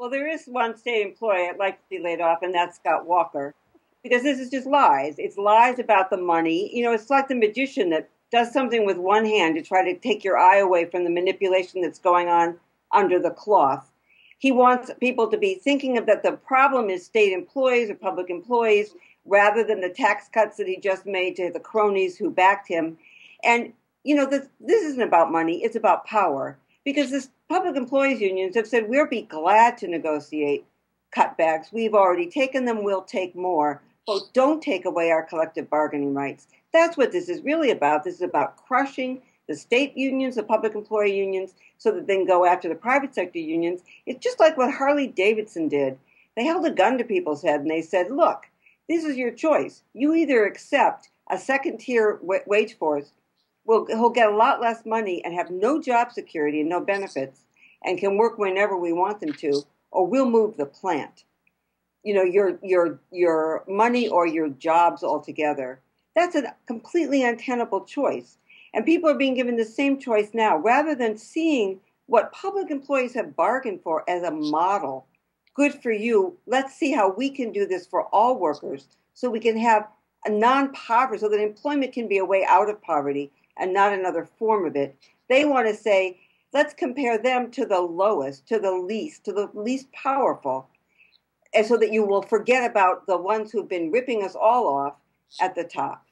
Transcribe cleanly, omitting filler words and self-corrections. Well, there is one state employee I'd like to see laid off, and that's Scott Walker, because this is just lies. It's lies about the money. You know, it's like the magician that does something with one hand to try to take your eye away from the manipulation that's going on under the cloth. He wants people to be thinking of that the problem is state employees or public employees rather than the tax cuts that he just made to the cronies who backed him. And, you know, this isn't about money. It's about power, because the public employees unions have said, we'll be glad to negotiate cutbacks. We've already taken them. We'll take more. But don't take away our collective bargaining rights. That's what this is really about. This is about crushing the state unions, the public employee unions, so that they can go after the private sector unions. It's just like what Harley-Davidson did. They held a gun to people's head and they said, look, this is your choice. You either accept a second-tier wage force, he'll get a lot less money and have no job security and no benefits and can work whenever we want them to, or we'll move the plant. You know, your money or your jobs altogether. That's a completely untenable choice. And people are being given the same choice now, rather than seeing what public employees have bargained for as a model. Good for you. Let's see how we can do this for all workers so we can have a non-poverty, so that employment can be a way out of poverty and not another form of it. They want to say, let's compare them to the lowest, to the least powerful, and so that you will forget about the ones who've been ripping us all off at the top.